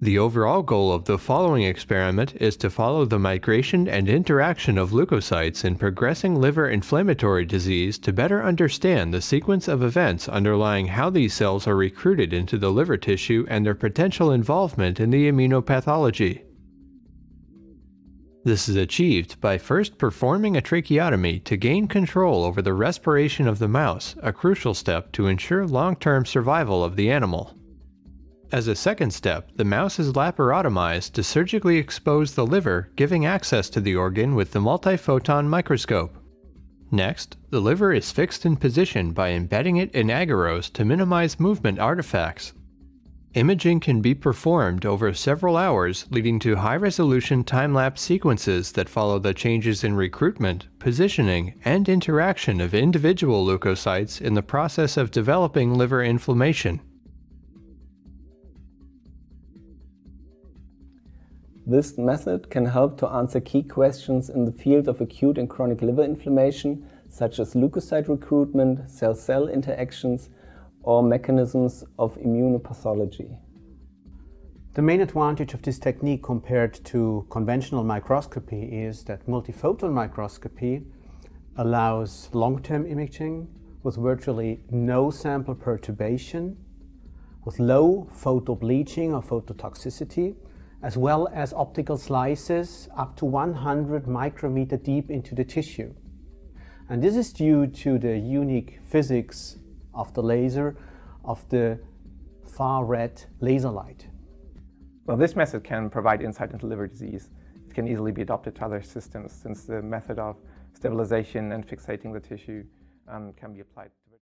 The overall goal of the following experiment is to follow the migration and interaction of leukocytes in progressing liver inflammatory disease to better understand the sequence of events underlying how these cells are recruited into the liver tissue and their potential involvement in the immunopathology. This is achieved by first performing a tracheotomy to gain control over the respiration of the mouse, a crucial step to ensure long-term survival of the animal. As a second step, the mouse is laparotomized to surgically expose the liver, giving access to the organ with the multiphoton microscope. Next, the liver is fixed in position by embedding it in agarose to minimize movement artifacts. Imaging can be performed over several hours, leading to high-resolution time-lapse sequences that follow the changes in recruitment, positioning, and interaction of individual leukocytes in the process of developing liver inflammation. This method can help to answer key questions in the field of acute and chronic liver inflammation, such as leukocyte recruitment, cell-cell interactions, or mechanisms of immunopathology. The main advantage of this technique compared to conventional microscopy is that multiphoton microscopy allows long-term imaging with virtually no sample perturbation, with low photobleaching or phototoxicity, as well as optical slices up to 100 micrometer deep into the tissue. And this is due to the unique physics of the laser, of the far red laser light. Well, this method can provide insight into liver disease. It can easily be adopted to other systems, since the method of stabilization and fixating the tissue can be applied.